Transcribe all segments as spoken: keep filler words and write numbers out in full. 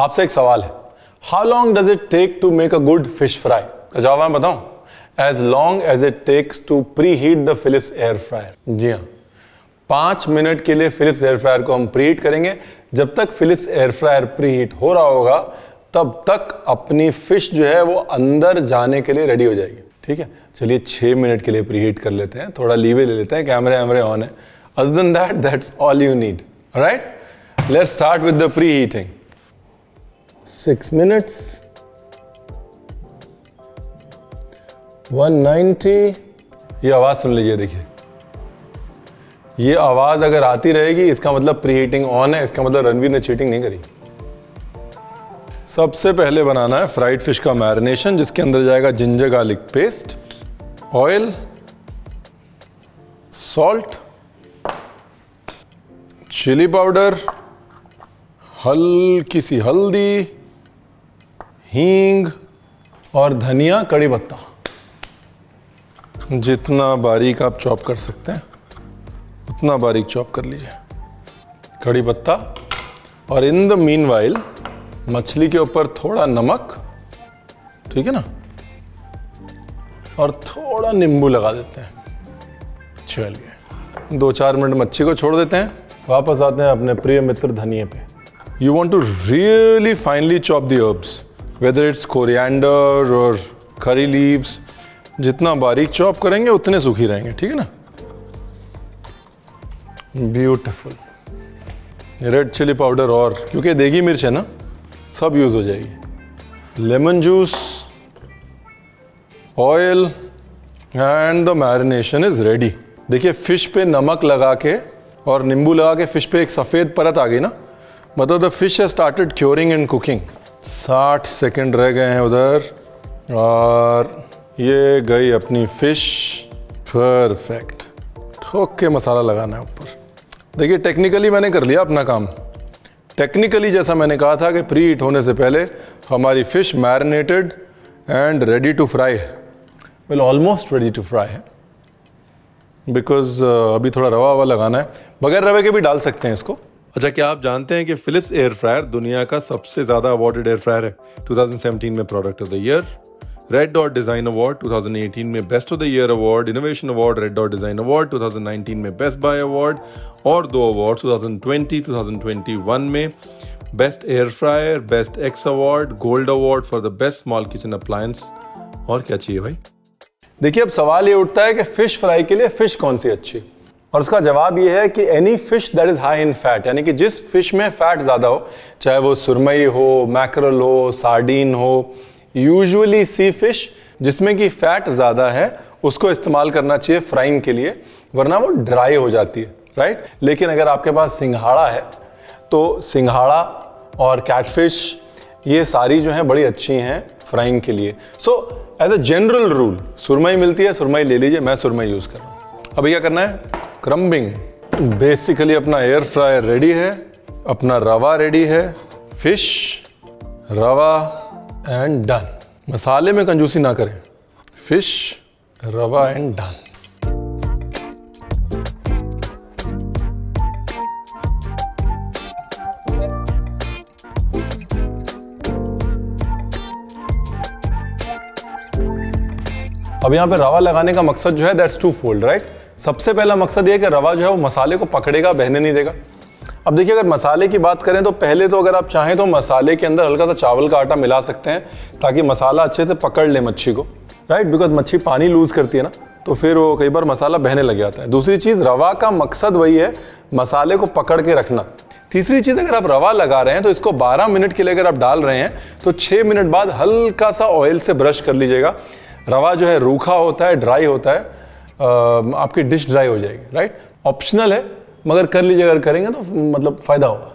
आपसे एक सवाल है, how long does it take to make a good fish fry? तो जवाब मैं बताऊं, as long as it takes to pre heat the Philips air fryer. जी हाँ, पाँच मिनट के लिए फिलिप्स एयर फ्रायर को हम प्री हीट करेंगे। जब तक Philips air fryer pre heat हो रहा होगा तब तक अपनी फिश जो है वो अंदर जाने के लिए रेडी हो जाएगी। ठीक है, चलिए छः मिनट के लिए प्री हीट कर लेते हैं, थोड़ा लीवे ले लेते हैं, कैमरे कैमरे ऑन है। Other than that that's all you need. Right, let's start with the pre heating. Six minutes, one ninety. ये आवाज़ सुन लीजिए, देखिए ये आवाज़ अगर आती रहेगी इसका मतलब प्री हीटिंग ऑन है, इसका मतलब रणवीर ने चीटिंग नहीं करी। सबसे पहले बनाना है फ्राइड फिश का मैरिनेशन, जिसके अंदर जाएगा ginger garlic paste, oil, salt, chilli powder, हल्की सी हल्दी, हींग और धनिया कड़ी पत्ता, जितना बारीक आप चॉप कर सकते हैं उतना बारीक चॉप कर लीजिए कड़ी पत्ता। और इन द मीनवाइल मछली के ऊपर थोड़ा नमक, ठीक है ना, और थोड़ा नींबू लगा देते हैं। चलिए दो चार मिनट मच्छी को छोड़ देते हैं, वापस आते हैं अपने प्रिय मित्र धनिए पे। You want to really finely chop the herbs, whether it's coriander और करी लीव्स, जितना बारीक चॉप करेंगे उतने सूखी रहेंगे। ठीक है ना, ब्यूटीफुल। रेड चिली पाउडर और क्योंकि देगी मिर्च है ना सब यूज हो जाएगी, lemon juice, oil and the marination is ready. देखिए फिश पे नमक लगा के और नींबू लगा के फिश पे एक सफ़ेद परत आ गई ना, मतलब द फिश है स्टार्टेड क्योरिंग एंड कुकिंग। साठ सेकेंड रह गए हैं उधर, और ये गई अपनी फिश, परफेक्ट। ठोक के मसाला लगाना है ऊपर। देखिए टेक्निकली मैंने कर लिया अपना काम, टेक्निकली जैसा मैंने कहा था कि प्री हीट होने से पहले हमारी fish marinated and ready to fry है। Well almost ready to fry है, बिकॉज अभी थोड़ा रवा ववा लगाना है, बगैर रवे के भी डाल सकते हैं इसको। अच्छा, क्या आप जानते हैं कि फिलिप्स एयर फ्रायर दुनिया का सबसे ज़्यादा अवार्डेड एयर फ्रायर है? टू थाउजेंड सेवेंटीन में product of the year, red dot design award, two thousand eighteen में best of the year award, innovation award, red dot design award, two thousand nineteen में best buy award, और दो award two thousand twenty, two thousand twenty one में best air fryer, best X award, gold award for the best small kitchen appliance. और क्या चाहिए भाई? देखिए अब सवाल ये उठता है कि फिश फ्राई के लिए फिश कौन सी अच्छी, और उसका जवाब ये है कि any fish that is high in fat, यानी कि जिस फिश में फैट ज़्यादा हो, चाहे वो सुरमई हो, मैकरल हो, सार्डिन हो, यूजुअली सी फिश जिसमें कि फैट ज़्यादा है उसको इस्तेमाल करना चाहिए फ्राइंग के लिए, वरना वो ड्राई हो जाती है। राइट, लेकिन अगर आपके पास सिंघाड़ा है तो सिंघाड़ा और कैटफिश ये सारी जो हैं बड़ी अच्छी हैं फ्राइंग के लिए। So as a general rule सुरमई मिलती है, सुरमई ले लीजिए, मैं सुरमई यूज़ कर रहा हूँ। अभी क्या करना है? क्रम्बिंग। बेसिकली अपना एयर फ्रायर रेडी है, अपना रवा रेडी है, फिश, रवा एंड डन। मसाले में कंजूसी ना करें, फिश, रवा एंड डन। अब यहाँ पे रवा लगाने का मकसद जो है दैट्स टू फोल्ड। राइट, सबसे पहला मकसद ये है कि रवा जो है वो मसाले को पकड़ेगा, बहने नहीं देगा। अब देखिए अगर मसाले की बात करें तो पहले तो अगर आप चाहें तो मसाले के अंदर हल्का सा चावल का आटा मिला सकते हैं ताकि मसाला अच्छे से पकड़ ले मच्छी को। राइट, बिकॉज मच्छी पानी लूज करती है ना, तो फिर वो कई बार मसाला बहने लग जाता है। दूसरी चीज़, रवा का मकसद वही है, मसाले को पकड़ के रखना। तीसरी चीज़, अगर आप रवा लगा रहे हैं तो इसको बारह मिनट के लिए अगर आप डाल रहे हैं तो छः मिनट बाद हल्का सा ऑयल से ब्रश कर लीजिएगा। रवा जो है रूखा होता है, ड्राई होता है, आपकी डिश ड्राई हो जाएगी। राइट, ऑप्शनल है मगर कर लीजिए, अगर करेंगे तो मतलब फ़ायदा होगा।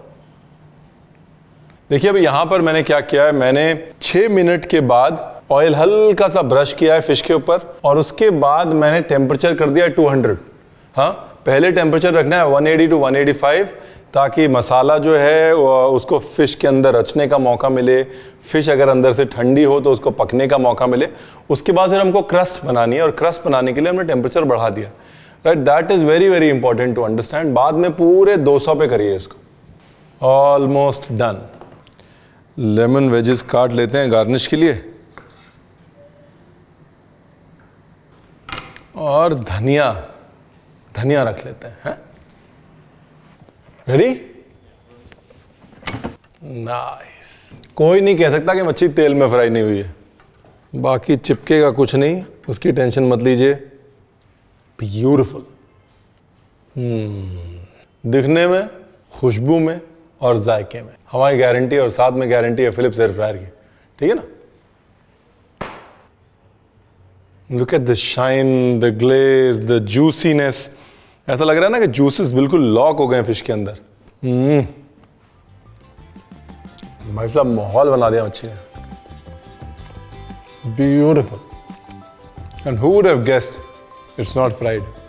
देखिए अब यहाँ पर मैंने क्या किया है, मैंने छः मिनट के बाद ऑयल हल्का सा ब्रश किया है फिश के ऊपर, और उसके बाद मैंने टेम्परेचर कर दिया है टू हंड्रेड। हाँ, पहले टेम्परेचर रखना है one eighty to one eighty five, ताकि मसाला जो है उसको फ़िश के अंदर रचने का मौका मिले, फ़िश अगर अंदर से ठंडी हो तो उसको पकने का मौका मिले। उसके बाद फिर हमको क्रस्ट बनानी है, और क्रस्ट बनाने के लिए हमने टेम्परेचर बढ़ा दिया। Right, that is very very important to understand. बाद में पूरे दो सौ पे करिए इसको। Almost done. लेमन वेजेस काट लेते हैं गार्निश के लिए, और धनिया धनिया रख लेते हैं। है? रेडी? नाइस। कोई नहीं कह सकता कि मच्छी तेल में फ्राई नहीं हुई है। बाकी चिपकेगा कुछ नहीं, उसकी टेंशन मत लीजिए। ब्यूटीफुल। हम्म, दिखने में, खुशबू में और जायके में हमारी गारंटी, और साथ में गारंटी है फिलिप्स एयर फ्रायर की। ठीक है ना? Look at the shine, the glaze, the juiciness. ऐसा लग रहा है ना कि जूसेस बिल्कुल लॉक हो गए फिश के अंदर। हम्म, भाई साहब माहौल बना दिया मच्छी ने। Beautiful. And who would have guessed it's not fried.